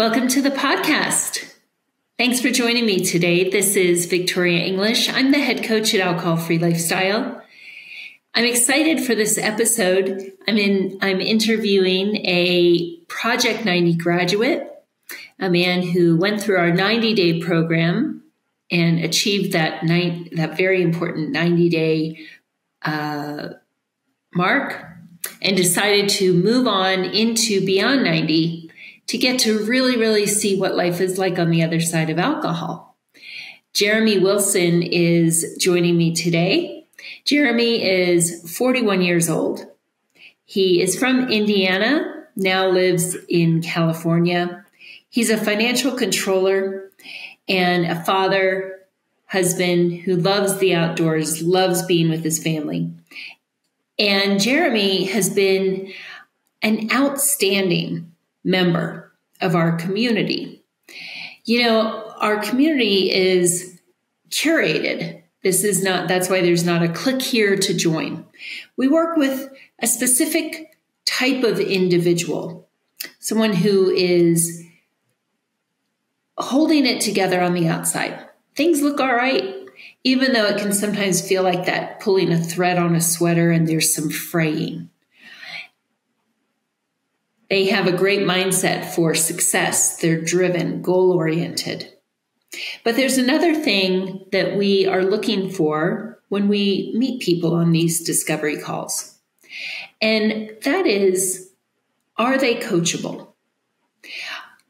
Welcome to the podcast. Thanks for joining me today. This is Victoria English. I'm the head coach at Alcohol-Free Lifestyle. I'm excited for this episode. I'm interviewing a Project 90 graduate, a man who went through our 90-day program and achieved that very important 90-day mark, and decided to move on into Beyond 90 to get to really, really see what life is like on the other side of alcohol. Jeremy Wilson is joining me today. Jeremy is 41 years old. He is from Indiana, now lives in California. He's a financial controller and a father, husband who loves the outdoors, loves being with his family. And Jeremy has been an outstanding member of our community. You know, our community is curated. That's why there's not a click here to join. We work with a specific type of individual, someone who is holding it together on the outside. Things look all right, even though it can sometimes feel like that pulling a thread on a sweater and there's some fraying. They have a great mindset for success. They're driven, goal-oriented. But there's another thing that we are looking for when we meet people on these discovery calls. And that is, are they coachable?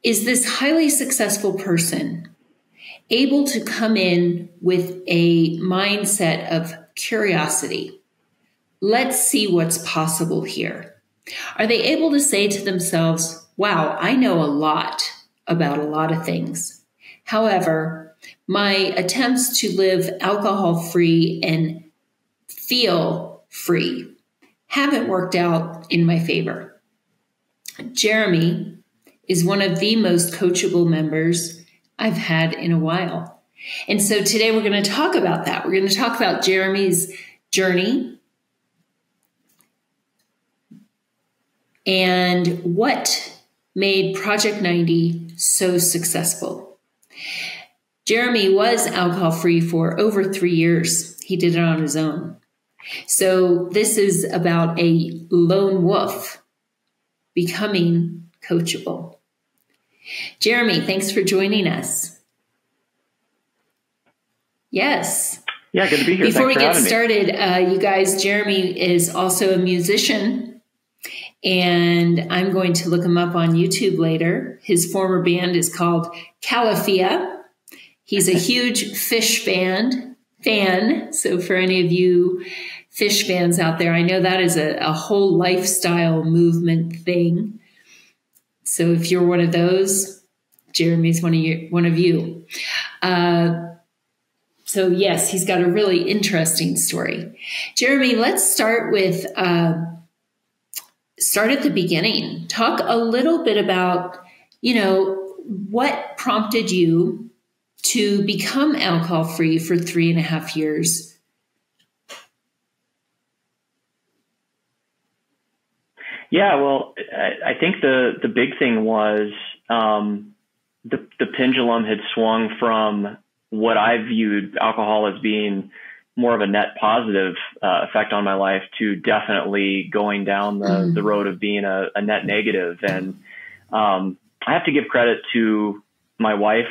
Is this highly successful person able to come in with a mindset of curiosity? Let's see what's possible here. Are they able to say to themselves, wow, I know a lot about a lot of things. However, my attempts to live alcohol-free and feel free haven't worked out in my favor. Jeremy is one of the most coachable members I've had in a while. And so today we're going to talk about that. We're going to talk about Jeremy's journey and what made Project 90 so successful. Jeremy was alcohol-free for over 3 years. He did it on his own. So this is about a lone wolf becoming coachable. Jeremy, thanks for joining us. Yes. Yeah, good to be here. Before we get started, you guys, Jeremy is also a musician, and I'm going to look him up on YouTube later. His former band is called Calafia. He's a huge fish band fan. So for any of you fish fans out there, I know that is a whole lifestyle movement thing. So if you're one of those, Jeremy's one of you. So yes, he's got a really interesting story. Jeremy, let's start with, start at the beginning. Talk a little bit about, you know, what prompted you to become alcohol-free for 3.5 years. Yeah, well, I think the big thing was the pendulum had swung from what I viewed alcohol as being more of a net positive effect on my life to definitely going down the road of being a net negative. And I have to give credit to my wife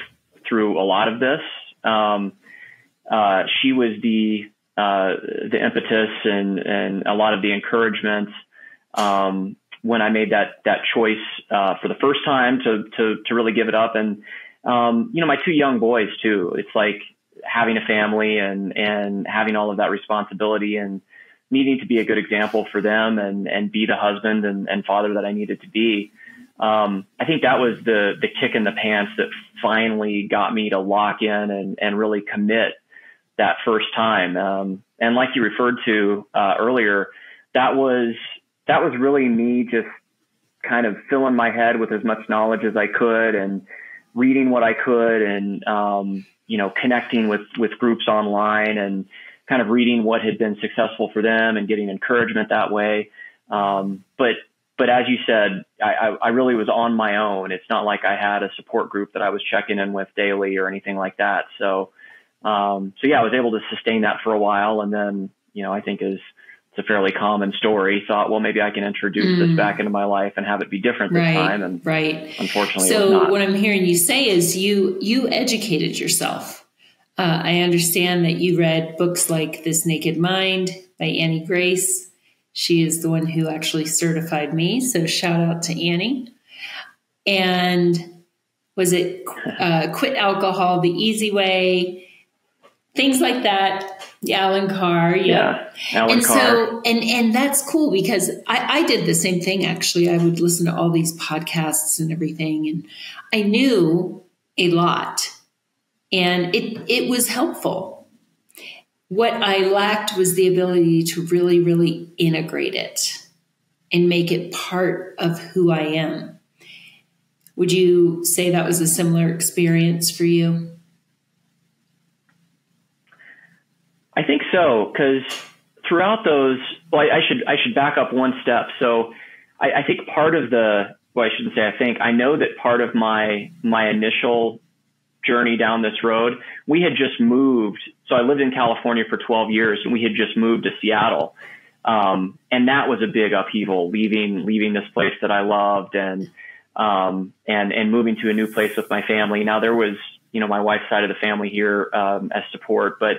through a lot of this. She was the impetus and a lot of the encouragement when I made that choice, for the first time to really give it up. And, you know, my two young boys too, it's like having a family and having all of that responsibility and needing to be a good example for them and be the husband and father that I needed to be. I think that was the kick in the pants that finally got me to lock in and really commit that first time. And like you referred to, earlier, that was really me just kind of filling my head with as much knowledge as I could and reading what I could and, you know, connecting with groups online and kind of reading what had been successful for them and getting encouragement that way. But But as you said, I really was on my own. It's not like I had a support group that I was checking in with daily or anything like that. So, yeah, I was able to sustain that for a while. And then, you know, I think it's a fairly common story, thought, well, maybe I can introduce this back into my life and have it be different this time. And unfortunately, so it was not. What I'm hearing you say is you educated yourself. I understand that you read books like This Naked Mind by Annie Grace. She is the one who actually certified me. So shout out to Annie. And was it Quit Alcohol the Easy Way? Things like that. Alan Carr. Yeah. Alan Carr. So, and that's cool because I did the same thing, actually. I would listen to all these podcasts and everything. And I knew a lot. And it was helpful. What I lacked was the ability to really, really integrate it and make it part of who I am. Would you say that was a similar experience for you? I think so, because throughout those, well, I should back up one step. So I think part of the, well, I shouldn't say I think, I know that part of my initial journey down this road, we had just moved. So I lived in California for 12 years and we had just moved to Seattle. And that was a big upheaval, leaving this place that I loved and moving to a new place with my family. Now there was, you know, my wife's side of the family here, as support, but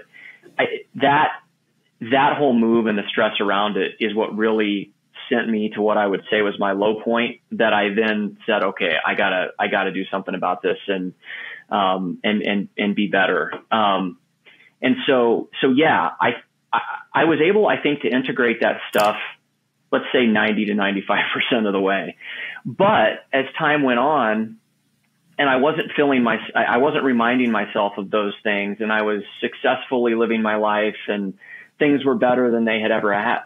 that whole move and the stress around it is what really sent me to what I would say was my low point that I then said, okay, I gotta do something about this and be better. And so yeah, I was able, I think, to integrate that stuff, let's say 90 to 95% of the way. But as time went on and I wasn't reminding myself of those things, and I was successfully living my life and things were better than they ever had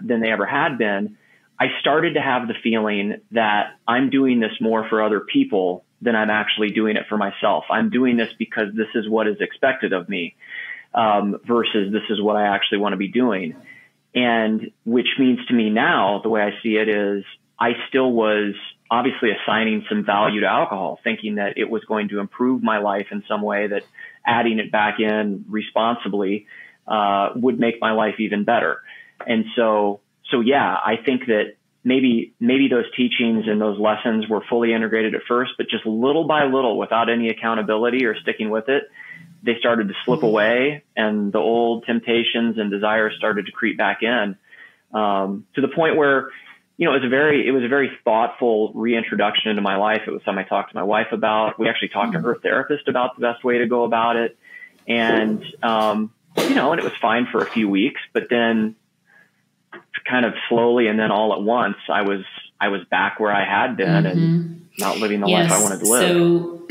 been. I started to have the feeling that I'm doing this more for other people than I'm actually doing it for myself. I'm doing this because this is what is expected of me. Versus this is what I actually want to be doing. And which means to me now, the way I see it is I still was obviously assigning some value to alcohol, thinking that it was going to improve my life in some way, that adding it back in responsibly, would make my life even better. And so yeah, I think that maybe those teachings and those lessons were fully integrated at first, but just little by little without any accountability or sticking with it, they started to slip away, and the old temptations and desires started to creep back in, to the point where, you know, it was a very thoughtful reintroduction into my life. It was something I talked to my wife about. We actually talked to her therapist about the best way to go about it. And, you know, and it was fine for a few weeks, but then kind of slowly and then all at once, I was back where I had been and not living the life I wanted to live. So,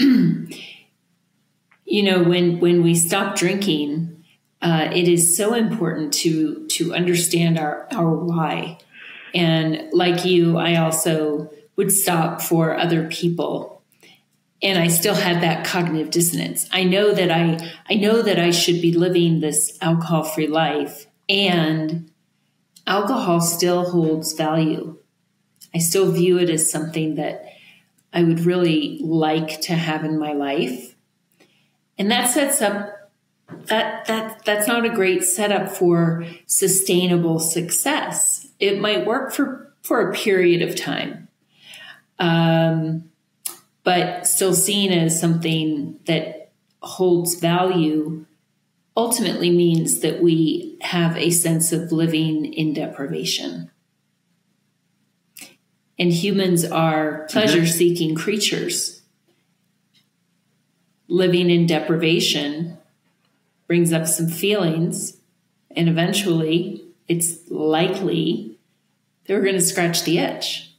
you know, when we stop drinking, it is so important to understand our why. And like you, I also would stop for other people. And I still had that cognitive dissonance. I know that I should be living this alcohol-free life, and alcohol still holds value. I still view it as something that I would really like to have in my life. And that sets up, that's not a great setup for sustainable success. It might work for a period of time, but still seen as something that holds value ultimately means that we have a sense of living in deprivation. And humans are pleasure-seeking creatures. Living in deprivation brings up some feelings, and eventually it's likely that we're going to scratch the itch.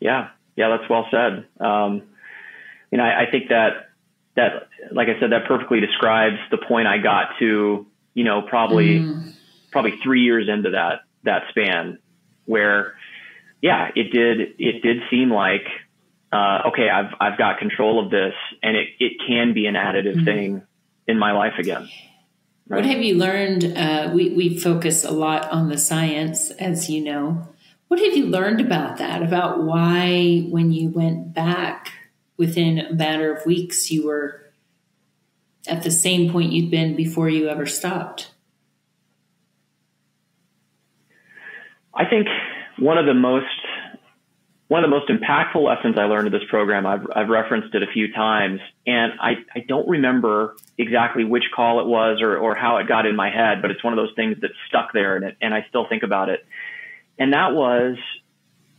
Yeah, that's well said. You know, I think that, like I said, that perfectly describes the point I got to, you know, probably 3 years into that span where, yeah, it did seem like, okay, I've got control of this, and it can be an additive thing in my life again. Right. What have you learned? We focus a lot on the science, as you know. What have you learned about that, about why when you went back within a matter of weeks, you were at the same point you'd been before you ever stopped? I think one of the most impactful lessons I learned in this program, I've referenced it a few times, and I don't remember exactly which call it was or how it got in my head, but it's one of those things that stuck there, and I still think about it. And that was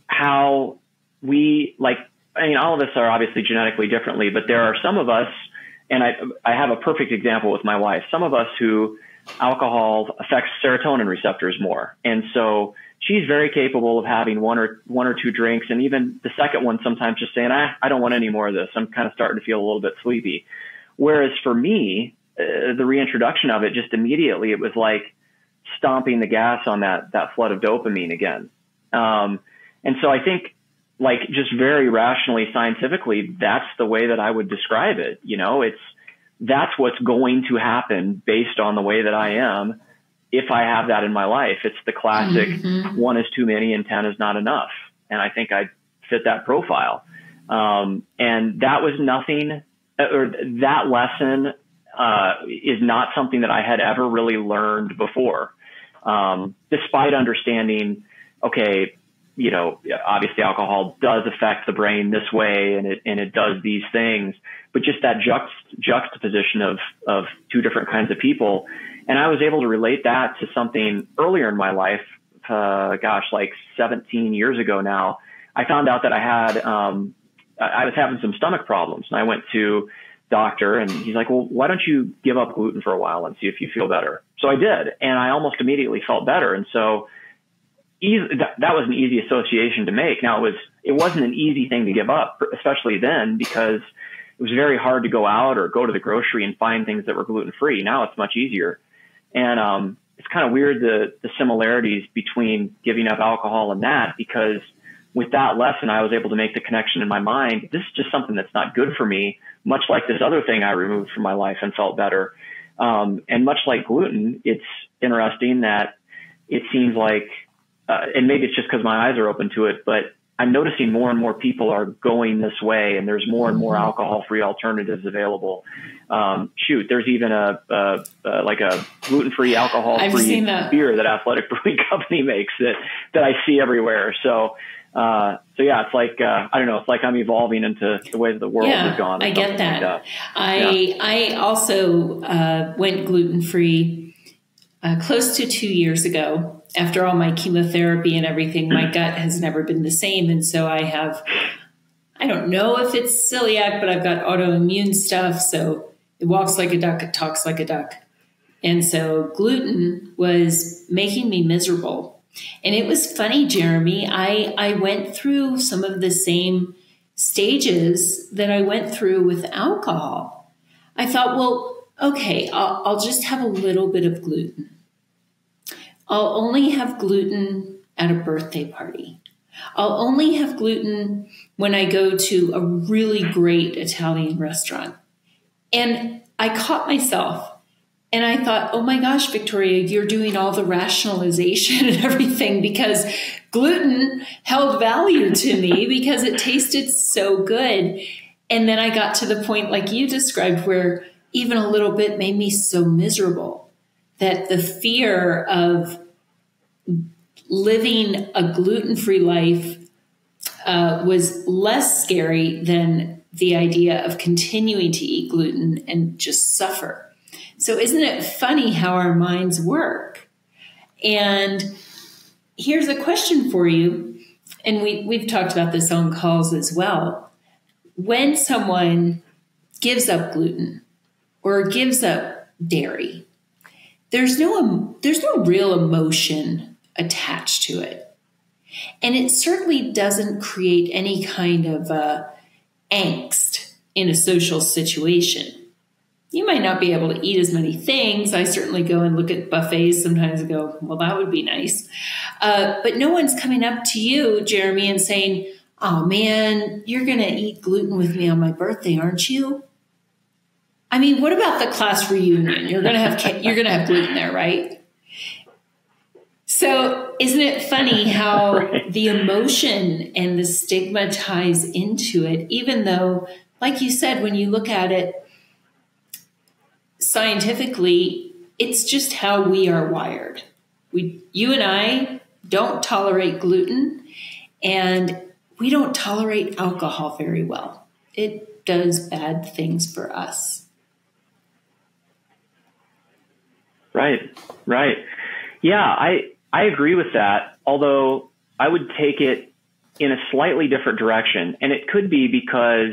how we, all of us are obviously genetically differently, but there are some of us, and I have a perfect example with my wife, some of us who alcohol affects serotonin receptors more. And so she's very capable of having one or two drinks, and even the second one sometimes just saying, I don't want any more of this. I'm kind of starting to feel a little bit sleepy. Whereas for me, the reintroduction of it, just immediately, it was like stomping the gas on that flood of dopamine again. And so I think, just very rationally, scientifically, that's the way that I would describe it. You know, that's what's going to happen based on the way that I am. If I have that in my life, it's the classic one is too many and 10 is not enough. And I think I fit that profile. And that was nothing, or that lesson is not something that I had ever really learned before. Despite understanding, okay, you know, obviously alcohol does affect the brain this way and it does these things, but just that juxtaposition of two different kinds of people. And I was able to relate that to something earlier in my life, 17 years ago now. I found out that I had, I was having some stomach problems, and I went to doctor, and he's like, well, why don't you give up gluten for a while and see if you feel better? So I did, and I almost immediately felt better. And so that was an easy association to make. Now, it wasn't an easy thing to give up, especially then, because it was very hard to go out or go to the grocery and find things that were gluten-free. Now it's much easier. And it's kind of weird, the similarities between giving up alcohol and that, because with that lesson, I was able to make the connection in my mind. This is just something that's not good for me, much like this other thing I removed from my life and felt better. And much like gluten, it's interesting that it seems like, and maybe it's just because my eyes are open to it, but I'm noticing more and more people are going this way, and there's more and more alcohol-free alternatives available. There's even a gluten-free, alcohol-free beer that Athletic Brewing Company makes that I see everywhere. So yeah, it's like, I don't know, it's like I'm evolving into the way that the world has gone. I get that. I also went gluten-free close to 2 years ago. After all my chemotherapy and everything, my gut has never been the same. And so I don't know if it's celiac, but I've got autoimmune stuff. So it walks like a duck, it talks like a duck. And so gluten was making me miserable. And it was funny, Jeremy, I went through some of the same stages that I went through with alcohol. I thought, well, okay, I'll just have a little bit of gluten. I'll only have gluten at a birthday party. I'll only have gluten when I go to a really great Italian restaurant. And I caught myself, and I thought, oh my gosh, Victoria, you're doing all the rationalization and everything, because gluten held value to me because it tasted so good. And then I got to the point like you described where even a little bit made me so miserable that the fear of living a gluten-free life was less scary than the idea of continuing to eat gluten and just suffer. So isn't it funny how our minds work? And here's a question for you, and we've talked about this on calls as well. When someone gives up gluten or gives up dairy, there's no real emotion attached to it. And it certainly doesn't create any kind of angst in a social situation. You might not be able to eat as many things. I certainly go and look at buffets sometimes and go, well, that would be nice. But no one's coming up to you, Jeremy, and saying, oh, man, you're going to eat gluten with me on my birthday, aren't you? I mean, what about the class reunion? You're gonna have gluten there, right? So isn't it funny how right. the emotion and the stigma ties into it, even though, like you said, when you look at it scientifically, it's just how we are wired. You and I don't tolerate gluten, and we don't tolerate alcohol very well. It does bad things for us. Right, right. Yeah, I agree with that, although I would take it in a slightly different direction. And it could be because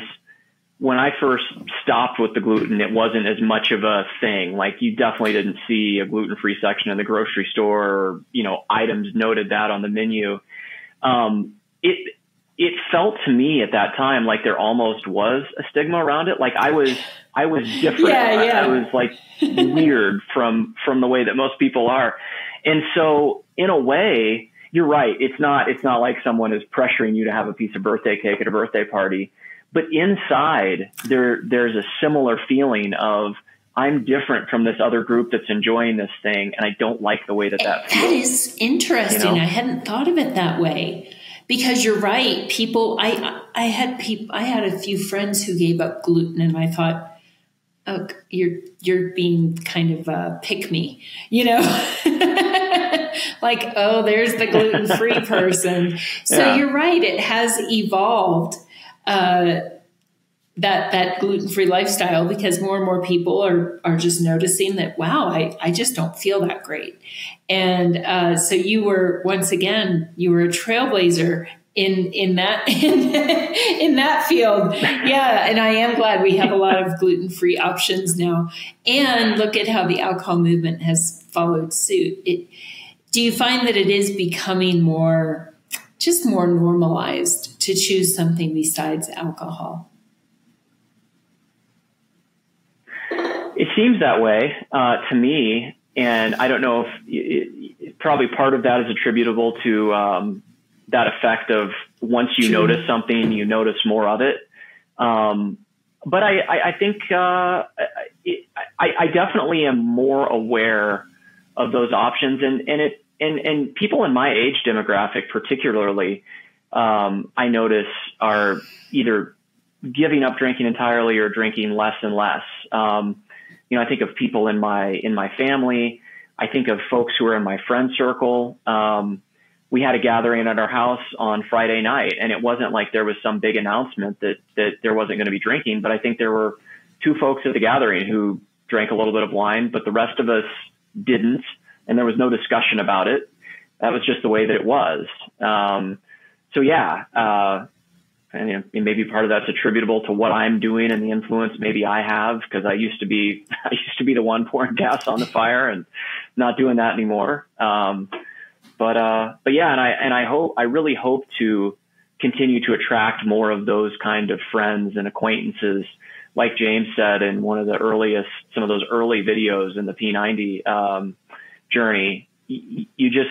when I first stopped with the gluten, it wasn't as much of a thing. Like, you definitely didn't see a gluten-free section in the grocery store, or, you know, items noted that on the menu. It felt to me at that time like there almost was a stigma around it. Like I was different. Yeah. I was like weird from the way that most people are. And so in a way, you're right. It's not like someone is pressuring you to have a piece of birthday cake at a birthday party. But inside, there's a similar feeling of, I'm different from this other group that's enjoying this thing, and I don't like the way that feels. That is interesting. You know? I hadn't thought of it that way, because you're right. People, I had a few friends who gave up gluten, and I thought, oh, you're being kind of a pick me, you know, like, oh, there's the gluten-free person. So yeah. You're right. It has evolved. That gluten-free lifestyle, because more and more people are just noticing that, wow, I just don't feel that great. And so you were a trailblazer in that field. Yeah, and I am glad we have a lot of gluten-free options now. And look at how the alcohol movement has followed suit. Do you find that it is becoming more normalized to choose something besides alcohol? It seems that way to me, and I don't know if probably part of that is attributable to that effect of once you notice something, you notice more of it. But I think I definitely am more aware of those options, and people in my age demographic, particularly, I notice are either giving up drinking entirely or drinking less and less. You know, I think of people in my family. I think of folks who are in my friend circle. We had a gathering at our house on Friday night, and it wasn't like there was some big announcement that there wasn't going to be drinking, but I think there were two folks at the gathering who drank a little bit of wine, but the rest of us didn't. And there was no discussion about it. That was just the way that it was. So yeah, and maybe part of that's attributable to what I'm doing and the influence maybe I have, because I used to be the one pouring gas on the fire, and not doing that anymore. But yeah, I really hope to continue to attract more of those kind of friends and acquaintances. Like James said in some of those early videos in the P90, journey, you just,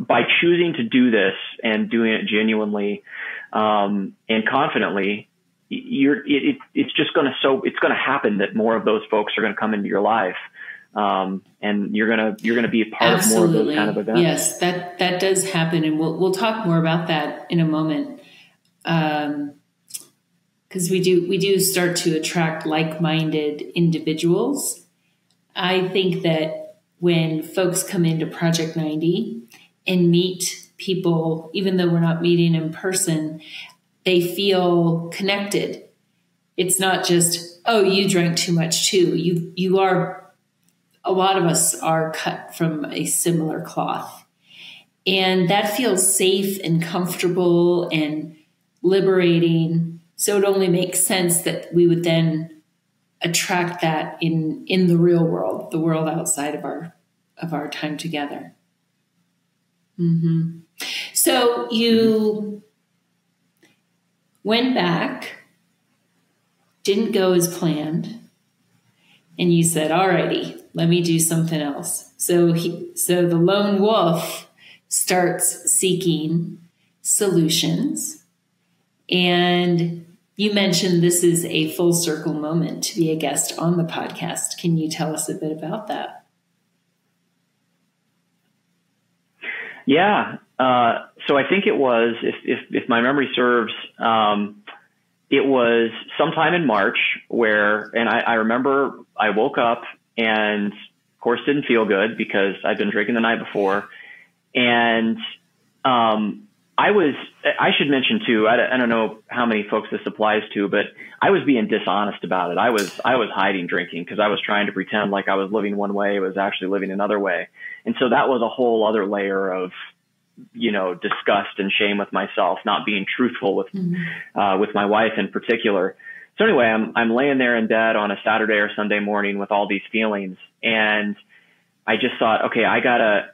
by choosing to do this and doing it genuinely and confidently, it's just going to happen that more of those folks are going to come into your life, and you're going to be a part Absolutely. Of more of those kind of events. Yes, that does happen, and we'll talk more about that in a moment, because we do start to attract like-minded individuals. I think that when folks come into Project 90 and meet people, even though we're not meeting in person, they feel connected. It's not just, oh, you drank too much too. You are, a lot of us are cut from a similar cloth. And that feels safe and comfortable and liberating. So it only makes sense that we would then attract that in the real world, the world outside of our time together. Mm-hmm. So you went back, didn't go as planned, and you said, "Alrighty, let me do something else." So the lone wolf starts seeking solutions, and You mentioned this is a full circle moment to be a guest on the podcast. Can you tell us a bit about that? Yeah. So I think it was, if my memory serves, it was sometime in March where, and I remember I woke up and of course didn't feel good because I'd been drinking the night before. And, I should mention too, I don't know how many folks this applies to, but I was being dishonest about it. I was hiding drinking because I was trying to pretend like I was living one way. I was actually living another way. And so that was a whole other layer of, you know, disgust and shame with myself, not being truthful with my wife in particular. So anyway, I'm laying there in bed on a Saturday or Sunday morning with all these feelings. And I just thought, okay, I gotta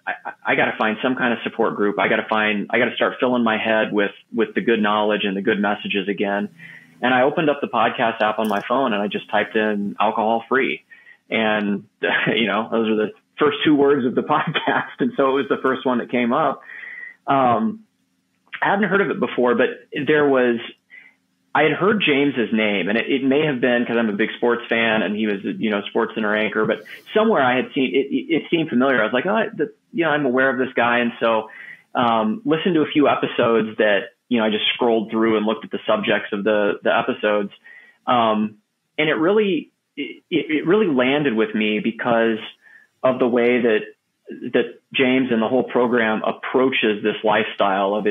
find some kind of support group. I gotta start filling my head with the good knowledge and the good messages again. And I opened up the podcast app on my phone and I just typed in alcohol-free. And you know, those are the first two words of the podcast. And so it was the first one that came up. I hadn't heard of it before, but I had heard James's name, and it may have been because I'm a big sports fan and he was, you know, Sports Center anchor, but somewhere I had seen it seemed familiar. I was like, I'm aware of this guy. And so, listened to a few episodes that, you know, I just scrolled through and looked at the subjects of the episodes. And it really landed with me because of the way that James and the whole program approaches this lifestyle of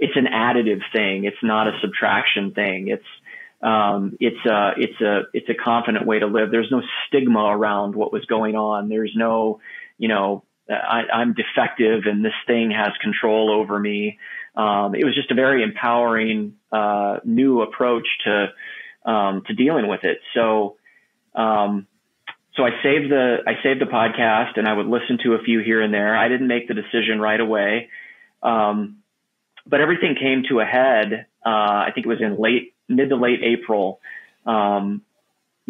it's an additive thing. It's not a subtraction thing. It's a confident way to live. There's no stigma around what was going on. There's no, you know, I'm defective and this thing has control over me. It was just a very empowering, new approach to dealing with it. So, so I saved the podcast and I would listen to a few here and there. I didn't make the decision right away. But everything came to a head. I think it was in mid to late April. You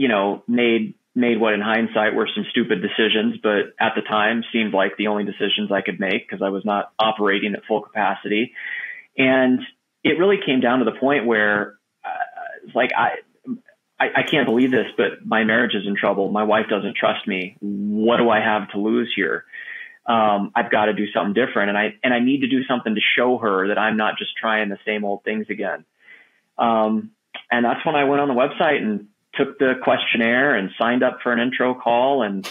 know, made what in hindsight were some stupid decisions, but at the time seemed like the only decisions I could make because I was not operating at full capacity. And it really came down to the point where it's like, I can't believe this, but my marriage is in trouble. My wife doesn't trust me. What do I have to lose here? I've got to do something different. And I need to do something to show her that I'm not just trying the same old things again. And that's when I went on the website and took the questionnaire and signed up for an intro call. And,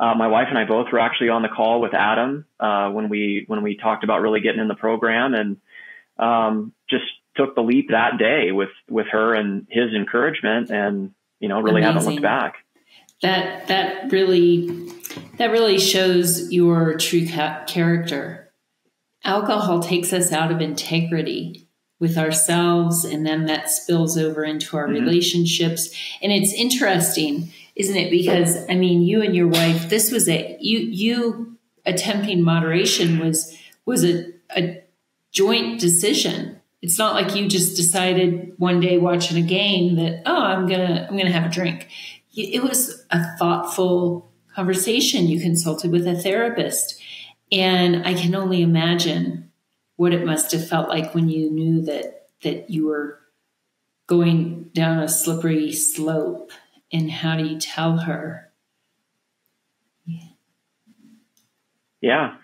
my wife and I both were actually on the call with Adam, when we talked about really getting in the program and, just took the leap that day with her and his encouragement and, you know, really haven't looked back. That really shows your true character. Alcohol takes us out of integrity with ourselves, and then that spills over into our relationships. And it's interesting, isn't it? Because I mean, you and your wife, this was it. You attempting moderation was a joint decision. It's not like you just decided one day watching a game that, oh, I'm gonna have a drink. It was a thoughtful conversation. You consulted with a therapist, and I can only imagine what it must have felt like when you knew that you were going down a slippery slope. And how do you tell her? Yeah.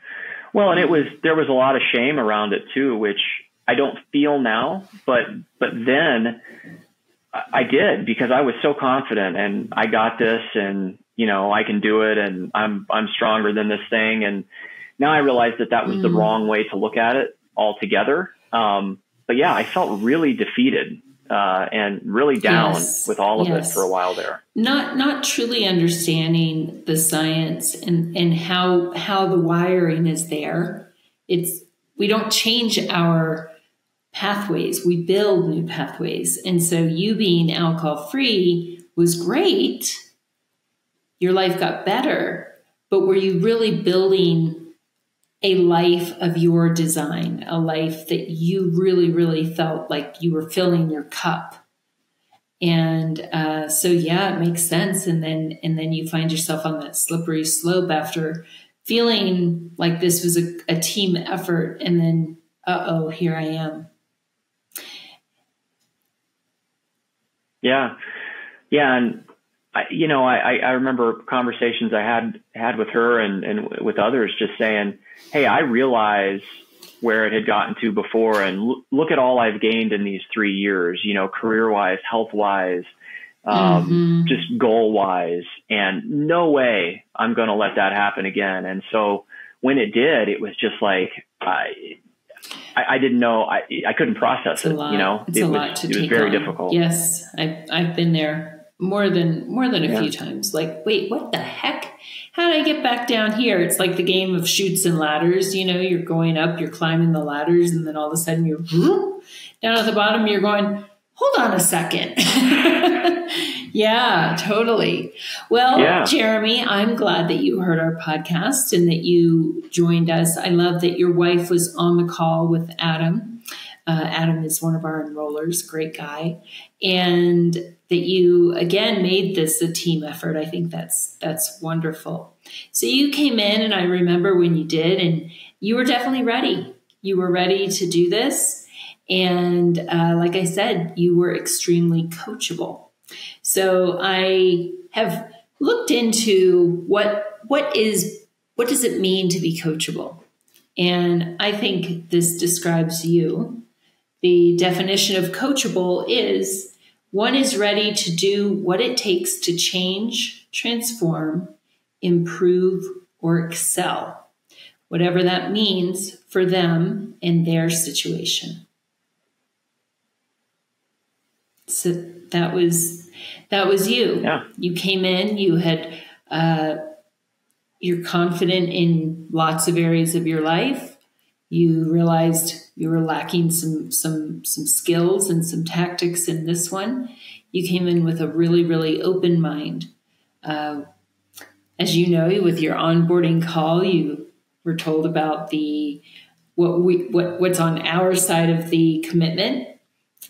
Well, and there was a lot of shame around it too, which I don't feel now, but then I did, because I was so confident and I got this and, you know, I can do it and I'm stronger than this thing. And now I realize that was the wrong way to look at it altogether. But yeah, I felt really defeated, and really down with all of it for a while there. Not truly understanding the science and how the wiring is there. We don't change our pathways. We build new pathways. And so you being alcohol-free was great. Your life got better, but were you really building a life of your design, a life that you really, really felt like you were filling your cup? And so, yeah, it makes sense. And then you find yourself on that slippery slope after feeling like this was a team effort. And then, uh-oh, here I am. Yeah. Yeah. And I remember conversations I had with her and with others just saying, hey, I realize where it had gotten to before, and look at all I've gained in these 3 years, career-wise, health-wise, just goal-wise, and no way I'm going to let that happen again. And so when it did, it was just like, I didn't know. I couldn't process it. It was very difficult. Yes. I've been there more than a few times. Like, wait, what the heck? How did I get back down here? It's like the game of chutes and ladders. You're going up, you're climbing the ladders, and then all of a sudden you're down at the bottom. You're going, hold on a second. Yeah, totally. Well, yeah. Jeremy, I'm glad that you heard our podcast and that you joined us. I love that your wife was on the call with Adam. Adam is one of our enrollers, great guy. And that you, again, made this a team effort. I think that's wonderful. So you came in, and I remember when you did, and you were definitely ready. You were ready to do this. And like I said, you were extremely coachable. So I have looked into what does it mean to be coachable? And I think this describes you. The definition of coachable is one is ready to do what it takes to change, transform, improve, or excel, whatever that means for them and their situation. So that was you. Yeah. You came in, you had, you're confident in lots of areas of your life. You realized you were lacking some skills and some tactics in this one. You came in with a really, really open mind. As you know, with your onboarding call, you were told about what's on our side of the commitment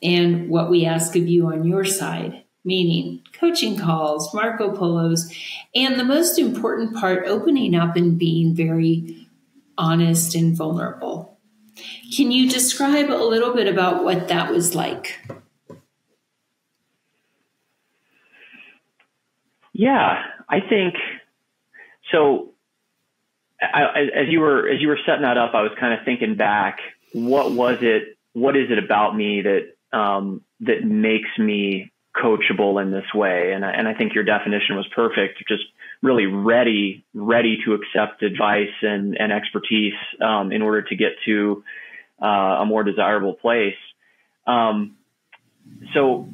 and what we ask of you on your side, meaning coaching calls, Marco Polos, and the most important part, opening up and being very honest and vulnerable. Can you describe a little bit about what that was like? Yeah, I think so. As you were setting that up, I was kind of thinking back, what was it? What is it about me that makes me coachable in this way? And I think your definition was perfect. Just really ready to accept advice and expertise, in order to get to, a more desirable place. So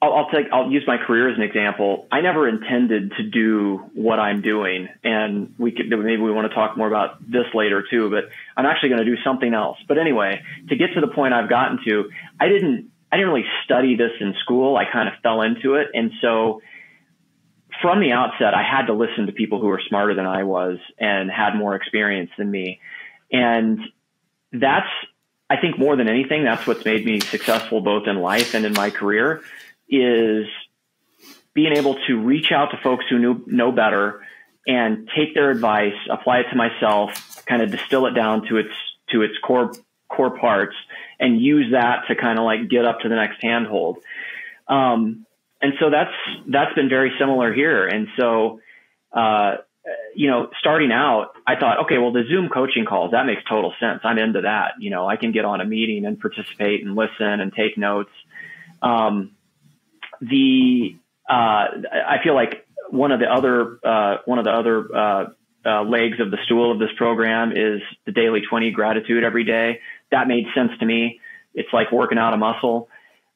I'll use my career as an example. I never intended to do what I'm doing, and maybe we want to talk more about this later too, but I'm actually going to do something else. But anyway, to get to the point I've gotten to, I didn't really study this in school. I kind of fell into it. And so from the outset, I had to listen to people who were smarter than I was and had more experience than me. And that's, I think, more than anything, that's what's made me successful both in life and in my career, is being able to reach out to folks who know better and take their advice, apply it to myself, kind of distill it down to its core parts, and use that to kind of like get up to the next handhold. And so that's been very similar here. And so, starting out, I thought, okay, well, the Zoom coaching calls, that makes total sense. I'm into that. I can get on a meeting and participate and listen and take notes. I feel like one of the other legs of the stool of this program is the daily 20 gratitude every day. That made sense to me. It's like working out a muscle.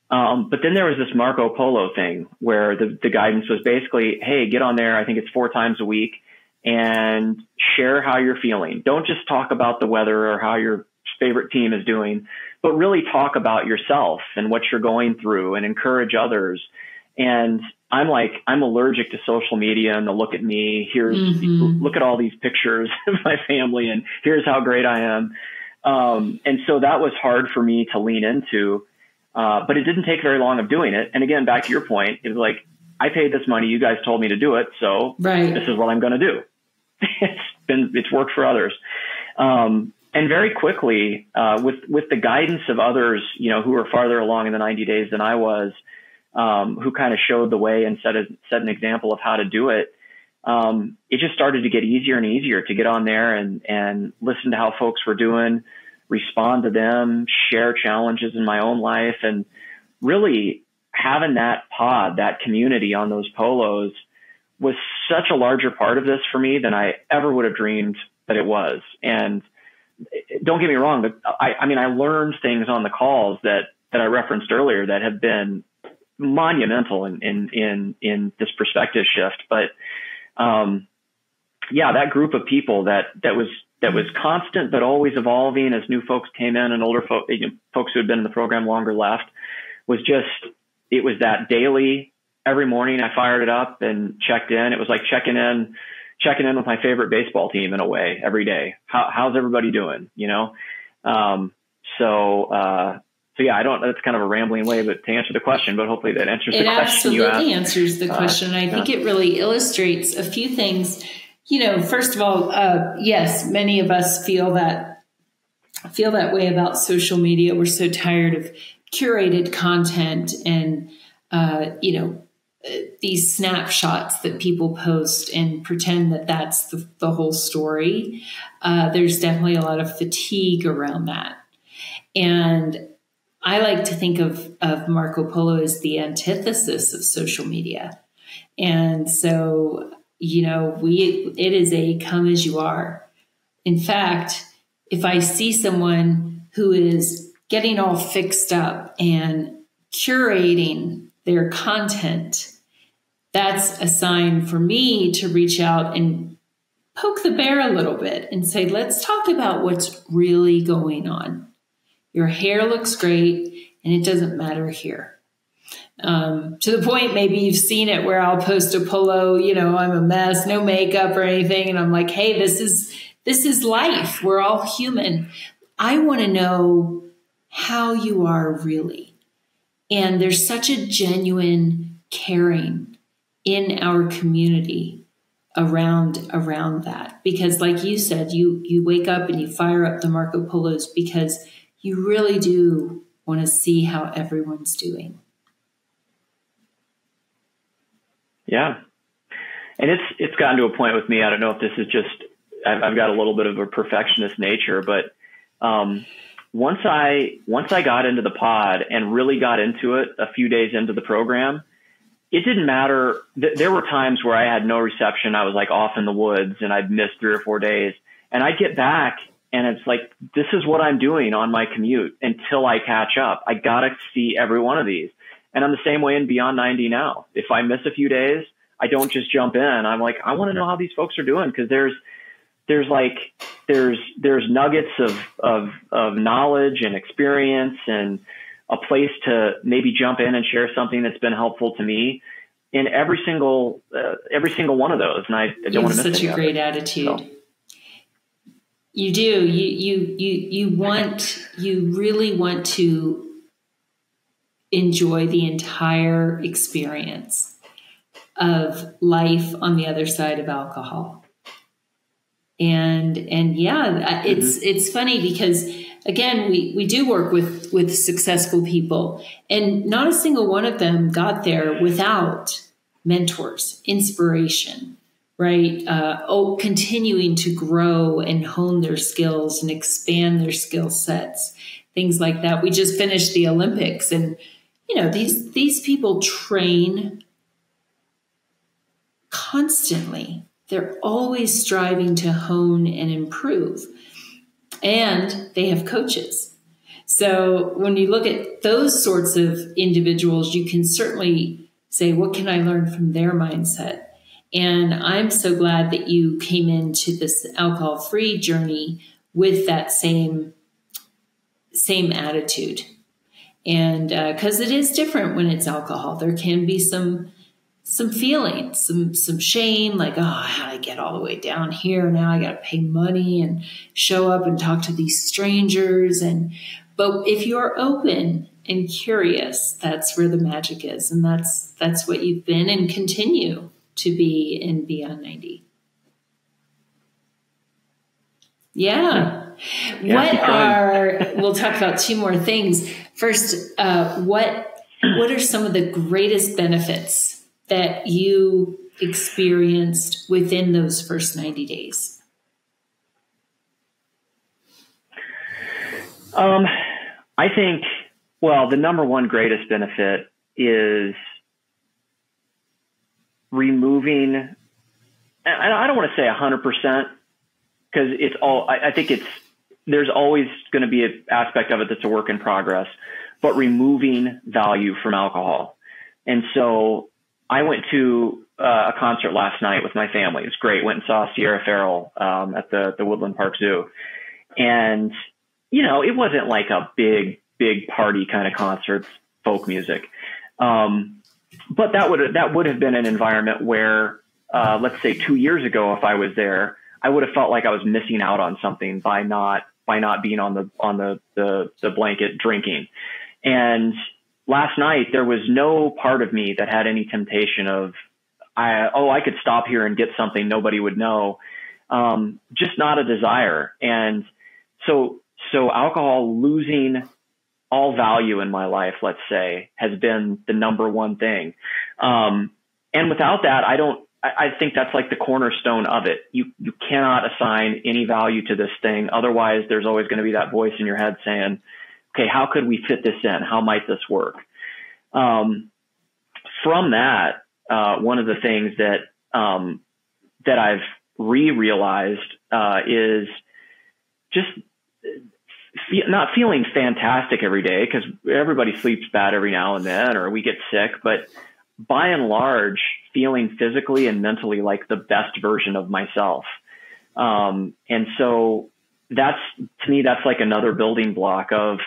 But then there was this Marco Polo thing where the guidance was basically, hey, get on there. I think it's 4 times a week and share how you're feeling. Don't just talk about the weather or how your favorite team is doing, but really talk about yourself and what you're going through and encourage others. And I'm allergic to social media and the look at me. Look at all these pictures of my family and here's how great I am. And so that was hard for me to lean into, but it didn't take very long of doing it. And again, back to your point, it was like, I paid this money. You guys told me to do it. So This is what I'm going to do. It's worked for others. And very quickly, with the guidance of others, who are farther along in the 90 days than I was, who kind of showed the way and set an example of how to do it. It just started to get easier and easier to get on there and listen to how folks were doing, respond to them, share challenges in my own life. And really having that pod, that community on those polos was such a larger part of this for me than I ever would have dreamed that it was. And don't get me wrong, but I mean, I learned things on the calls that I referenced earlier that have been monumental in this perspective shift. But, yeah, that group of people that was constant, but always evolving as new folks came in and older folks who had been in the program longer left, it was that daily. Every morning I fired it up and checked in. It was like checking in with my favorite baseball team in a way every day. How's everybody doing? You know? So yeah, that's kind of a rambling way, but to answer the question, but hopefully that answers the question you asked. It absolutely answers the question. I think it really illustrates a few things. You know, first of all, yes, many of us feel that way about social media. We're so tired of curated content and, you know, these snapshots that people post and pretend that that's the whole story. There's definitely a lot of fatigue around that. And I like to think of Marco Polo as the antithesis of social media. And so, you know, it is a come as you are. In fact, if I see someone who is getting all fixed up and curating their content, that's a sign for me to reach out and poke the bear a little bit and say, let's talk about what's really going on. Your hair looks great, and it doesn't matter here. To the point, maybe you've seen it where I'll post a polo, you know, I'm a mess, no makeup or anything. And I'm like, hey, this is life. We're all human. I want to know how you are really. And there's such a genuine caring in our community around that. Because like you said, you wake up and you fire up the Marco Polos because you really do want to see how everyone's doing. Yeah. And it's gotten to a point with me. I don't know if this is just, I've got a little bit of a perfectionist nature, but, once I got into the pod and really got into it a few days into the program, it didn't matter. There were times where I had no reception. I was like off in the woods and I'd missed 3 or 4 days, and I'd get back. And it's like, this is what I'm doing on my commute until I catch up. I got to see every one of these. And I'm the same way in Beyond 90 now. If I miss a few days, I don't just jump in. I'm like, I want to know how these folks are doing. Cause there's nuggets of knowledge and experience and a place to maybe jump in and share something that's been helpful to me in every single one of those. And I don't want to miss it. Such a great attitude. So. You do. You really want to enjoy the entire experience of life on the other side of alcohol. And yeah, it's funny because again, we do work with successful people, and not a single one of them got there without mentors, inspiration. Right. Continuing to grow and hone their skills and expand their skill sets, things like that. We just finished the Olympics, and, you know, these people train constantly. They're always striving to hone and improve, and they have coaches. So when you look at those sorts of individuals, you can certainly say, what can I learn from their mindset? And I'm so glad that you came into this alcohol-free journey with that same attitude. And because it is different when it's alcohol, there can be some feelings, some shame, like, oh, how did I get all the way down here? Now I got to pay money and show up and talk to these strangers. But if you're open and curious, that's where the magic is, and that's what you've been and continue to be in Beyond 90. Yeah. We'll talk about two more things. First, what what are some of the greatest benefits that you experienced within those first 90 days? I think, well, the number one greatest benefit is removing, and I don't want to say 100%, because it's all, I think it's, there's always going to be an aspect of it that's a work in progress, but removing value from alcohol. And so I went to a concert last night with my family. It was great. Went and saw Sierra Farrell at the Woodland Park Zoo. And, you know, it wasn't like a big party kind of concert, folk music. But that would have been an environment where, let's say 2 years ago, if I was there, I would have felt like I was missing out on something by not being on the blanket drinking. And last night there was no part of me that had any temptation of, I could stop here and get something nobody would know. Just not a desire. And so alcohol losing all value in my life, let's say, has been the number one thing. And without that, I think that's like the cornerstone of it. You cannot assign any value to this thing. Otherwise, there's always going to be that voice in your head saying, okay, how could we fit this in? How might this work? From that, one of the things that, that I've realized, is just not feeling fantastic every day, because everybody sleeps bad every now and then, or we get sick, but by and large, feeling physically and mentally like the best version of myself. And so that's, to me, that's like another building block of,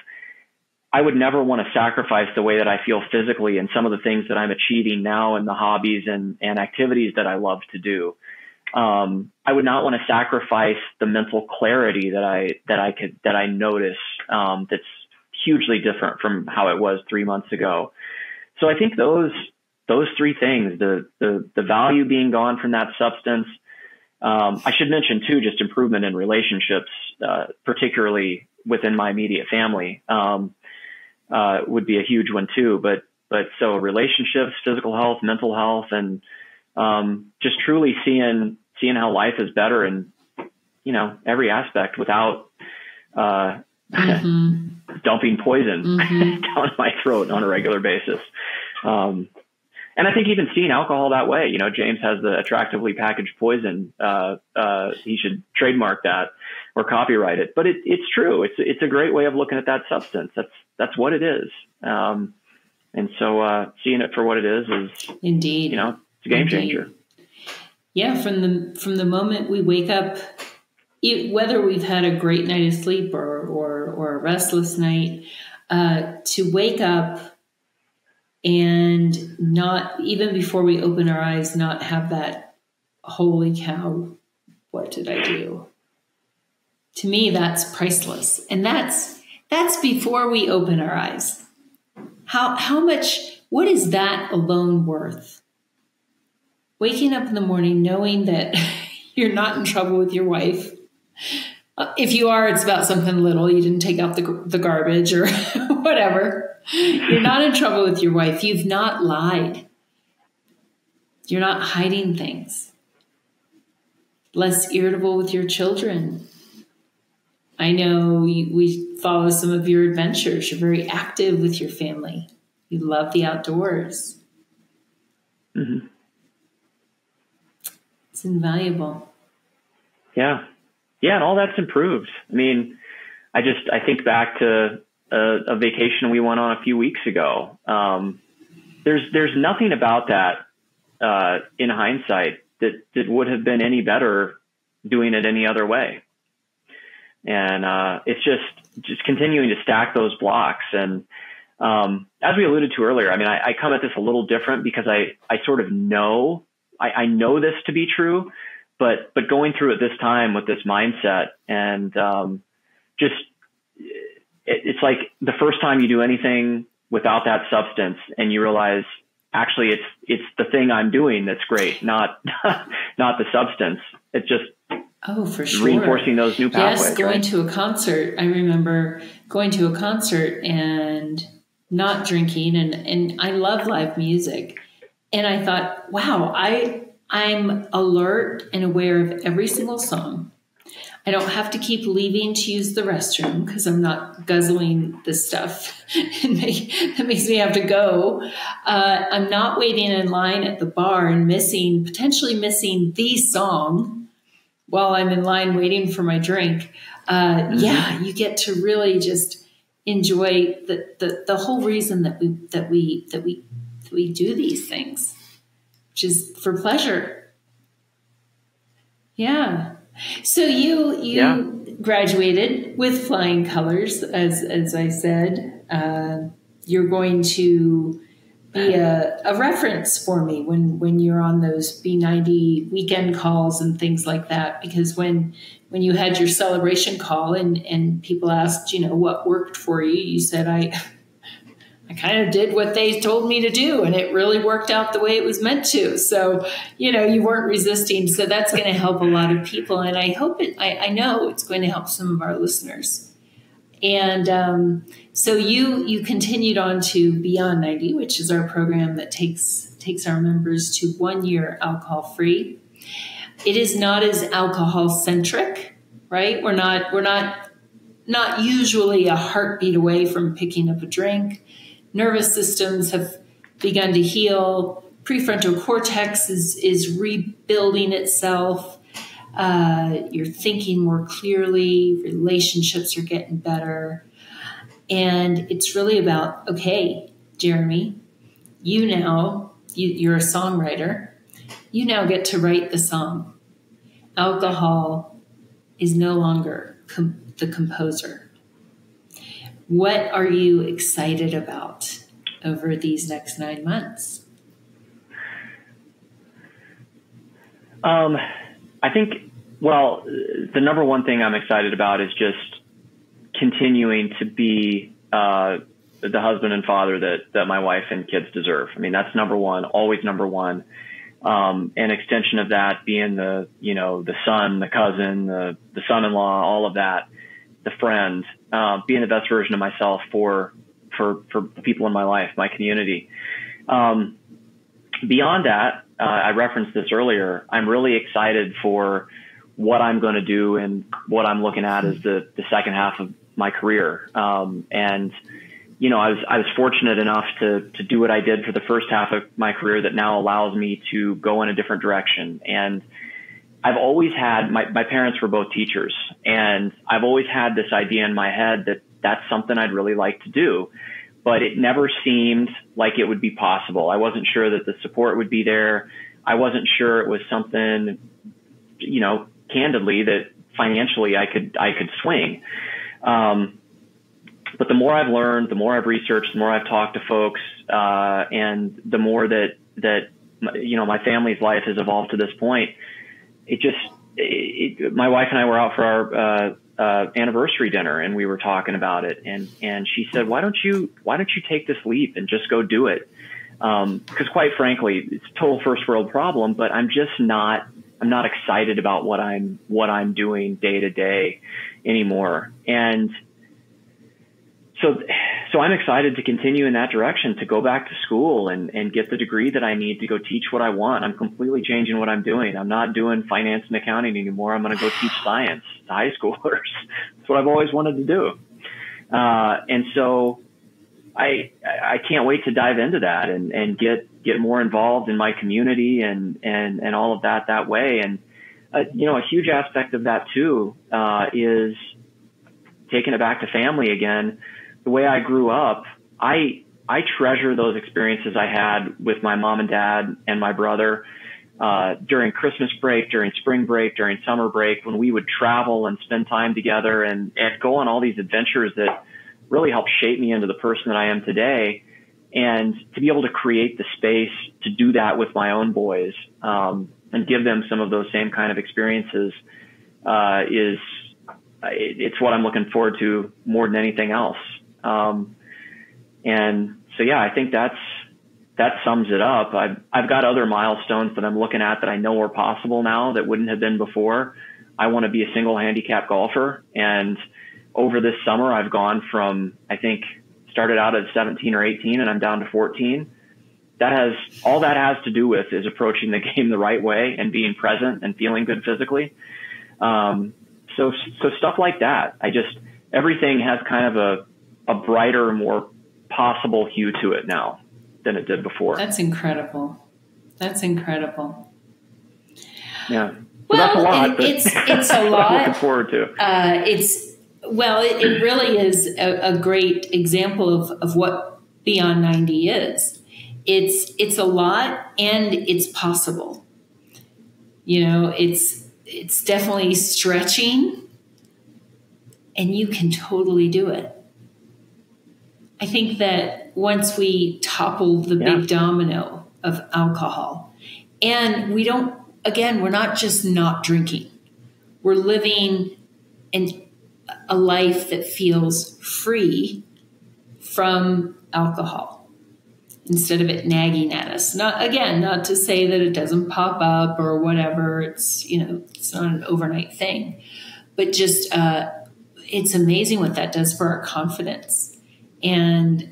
I would never want to sacrifice the way that I feel physically and some of the things that I'm achieving now and the hobbies and activities that I love to do. I would not want to sacrifice the mental clarity that I notice, that's hugely different from how it was 3 months ago. So I think those three things, the value being gone from that substance. I should mention too, just improvement in relationships, particularly within my immediate family, would be a huge one too. But so relationships, physical health, mental health, and, just truly seeing how life is better in, you know, every aspect without, dumping poison down my throat on a regular basis. And I think even seeing alcohol that way, you know, James has the attractively packaged poison. He should trademark that or copyright it, but it's true. It's a great way of looking at that substance. That's what it is. And so, seeing it for what it is indeed, you know, it's a game changer. Yeah. From the moment we wake up, whether we've had a great night of sleep or a restless night, to wake up and not, even before we open our eyes, not have that, holy cow, what did I do? To me, that's priceless. And that's before we open our eyes. How much, what is that alone worth? Waking up in the morning, knowing that you're not in trouble with your wife. If you are, it's about something little. You didn't take out the garbage or whatever. You're not in trouble with your wife. You've not lied. You're not hiding things. Less irritable with your children. I know we follow some of your adventures. You're very active with your family. You love the outdoors. Mm-hmm. It's invaluable. Yeah. Yeah. And all that's improved. I mean, I think back to a vacation we went on a few weeks ago. There's nothing about that, in hindsight that would have been any better doing it any other way. And, it's just continuing to stack those blocks. And, as we alluded to earlier, I mean, I come at this a little different because I sort of know, I know this to be true, but going through it this time with this mindset and, it's like the first time you do anything without that substance and you realize actually it's the thing I'm doing that's great, not the substance. It's just, oh, for sure, reinforcing those new pathways. Yes, going to a concert. I remember going to a concert and not drinking, and I love live music. And I thought, wow, I'm alert and aware of every single song. I don't have to keep leaving to use the restroom because I'm not guzzling this stuff. That makes me have to go. I'm not waiting in line at the bar and potentially missing the song while I'm in line waiting for my drink. Yeah, you get to really just enjoy the whole reason that we do these things, which is for pleasure. Yeah. So you graduated with flying colors, as I said. You're going to be a reference for me when you're on those B90 weekend calls and things like that, because when you had your celebration call and people asked, what worked for you, you said, I kind of did what they told me to do, and it really worked out the way it was meant to. So, you weren't resisting. So that's going to help a lot of people. And I hope I know it's going to help some of our listeners. And so you continued on to Beyond 90, which is our program that takes our members to 1 year alcohol-free. It is not as alcohol-centric, right? We're not usually a heartbeat away from picking up a drink. Nervous systems have begun to heal. Prefrontal cortex is rebuilding itself. You're thinking more clearly. Relationships are getting better. And it's really about, okay, Jeremy, you now, you're a songwriter. You now get to write the song. Alcohol is no longer the composer. What are you excited about over these next 9 months? I think, well, the number one thing I'm excited about is just continuing to be the husband and father that my wife and kids deserve. I mean, that's number one, always number one. An extension of that being the son, the cousin, the son-in-law, all of that. The friend, being the best version of myself for the people in my life, my community. Beyond that, I referenced this earlier. I'm really excited for what I'm going to do, and what I'm looking at is the second half of my career. I was fortunate enough to do what I did for the first half of my career that now allows me to go in a different direction. And I've always had, my parents were both teachers, and I've always had this idea in my head that that's something I'd really like to do, but it never seemed like it would be possible. I wasn't sure that the support would be there. I wasn't sure it was something, candidly, that financially I could swing. But the more I've learned, the more I've researched, the more I've talked to folks, and the more that my family's life has evolved to this point, my wife and I were out for our anniversary dinner, and we were talking about it, and she said, why don't you take this leap and just go do it? Because quite frankly, it's a total first world problem, but I'm not excited about what I'm doing day to day anymore. And so I'm excited to continue in that direction, to go back to school and get the degree that I need to go teach what I want. I'm completely changing what I'm doing. I'm not doing finance and accounting anymore. I'm going to go teach science to high schoolers. That's what I've always wanted to do. And so I can't wait to dive into that and get more involved in my community and all of that way. And, a huge aspect of that too, is taking it back to family again. The way I grew up, I treasure those experiences I had with my mom and dad and my brother during Christmas break, during spring break, during summer break, when we would travel and spend time together and go on all these adventures that really helped shape me into the person that I am today. And to be able to create the space to do that with my own boys and give them some of those same kind of experiences it's what I'm looking forward to more than anything else. And so, yeah, I think that sums it up. I've got other milestones that I'm looking at that I know are possible now that wouldn't have been before. I want to be a single handicap golfer. And over this summer, I've gone from, I think, started out at 17 or 18 and I'm down to 14. That has all that has to do with is approaching the game the right way and being present and feeling good physically. So stuff like that. Everything has kind of a brighter, more possible hue to it now than it did before. That's incredible. That's incredible. Yeah. Well, that's a lot, it's a lot. I'm looking forward to. It really is a great example of what Beyond 90 is. It's a lot, and it's possible. You know, it's definitely stretching, and you can totally do it. I think that once we topple the big domino of alcohol, and we don't. Again, we're not just not drinking. We're living a life that feels free from alcohol instead of it nagging at us. Not to say that it doesn't pop up or whatever. It's not an overnight thing, but just it's amazing what that does for our confidence. And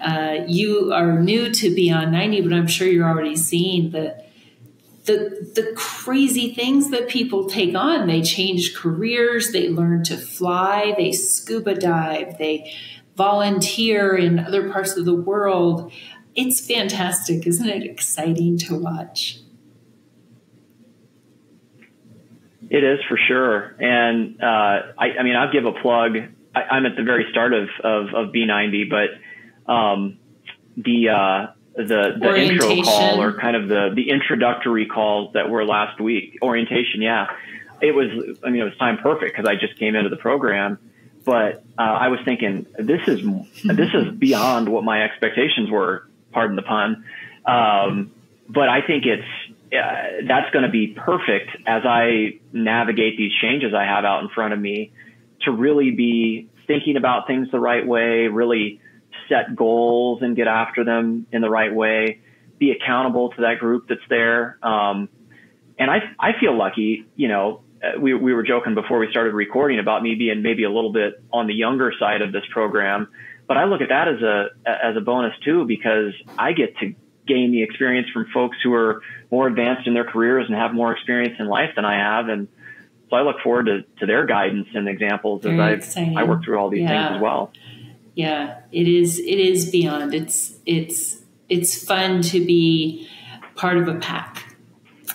you are new to Beyond 90, but I'm sure you're already seeing the crazy things that people take on. They change careers, they learn to fly, they scuba dive, they volunteer in other parts of the world. It's fantastic. Isn't it exciting to watch? It is for sure. And I'll give a plug. I'm at the very start of B90, but the intro call, or kind of the introductory calls that were last week, orientation. Yeah. It was time perfect because I just came into the program, but I was thinking this is beyond what my expectations were, pardon the pun. But I think that's going to be perfect as I navigate these changes I have out in front of me to really be thinking about things the right way, really set goals and get after them in the right way, be accountable to that group that's there. And I feel lucky, we were joking before we started recording about me being maybe a little bit on the younger side of this program, but I look at that as a bonus too, because I get to gain the experience from folks who are more advanced in their careers and have more experience in life than I have. And so I look forward to their guidance and examples as I work through all these things as well. Yeah, it is beyond. It's fun to be part of a pack.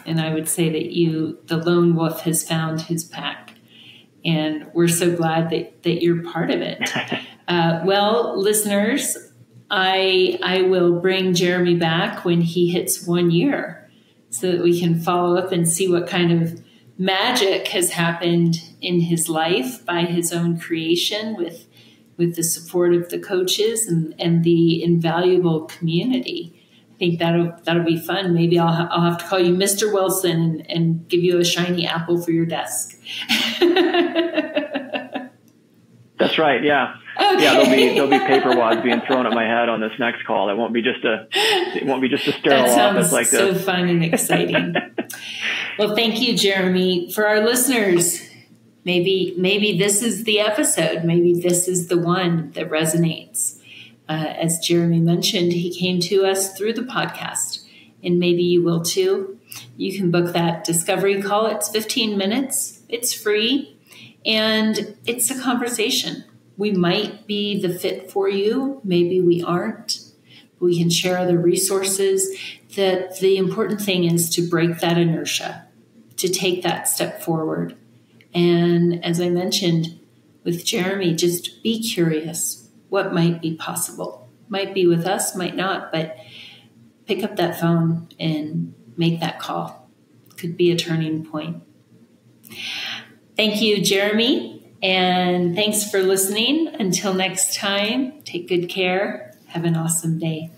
And I would say that the lone wolf has found his pack. And we're so glad that you're part of it. Well, listeners, I will bring Jeremy back when he hits 1 year so that we can follow up and see what kind of magic has happened in his life by his own creation with the support of the coaches and the invaluable community. I think that'll be fun. Maybe I'll have to call you Mr. Wilson and give you a shiny apple for your desk. That's right. Yeah. Okay. Yeah. There'll be paper wads being thrown at my head on this next call. It won't be just a sterile office like this. That sounds so fun and exciting. Well, thank you, Jeremy. For our listeners, maybe this is the episode. Maybe this is the one that resonates. As Jeremy mentioned, he came to us through the podcast, and maybe you will too. You can book that discovery call. It's 15 minutes. It's free, and it's a conversation. We might be the fit for you. Maybe we aren't. We can share other resources. The important thing is to break that inertia, to take that step forward. And as I mentioned with Jeremy, just be curious what might be possible. Might be with us, might not, but pick up that phone and make that call. Could be a turning point. Thank you, Jeremy, and thanks for listening. Until next time, take good care. Have an awesome day.